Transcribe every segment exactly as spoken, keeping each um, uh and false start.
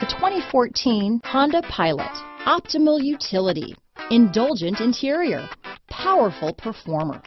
The twenty fourteen Honda Pilot. Optimal utility, indulgent interior, powerful performer.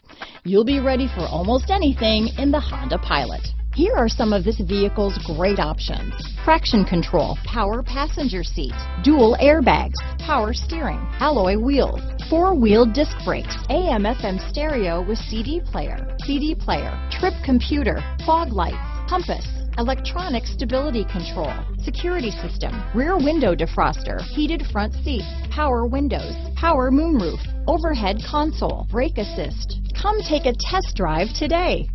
You'll be ready for almost anything in the Honda Pilot. Here are some of this vehicle's great options: traction control, power passenger seat, dual airbags, power steering, alloy wheels, four-wheel disc brakes, A M F M stereo with C D player, C D player, trip computer, fog lights, compass, electronic stability control, security system, rear window defroster, heated front seats, power windows, power moonroof, overhead console, brake assist. Come take a test drive today.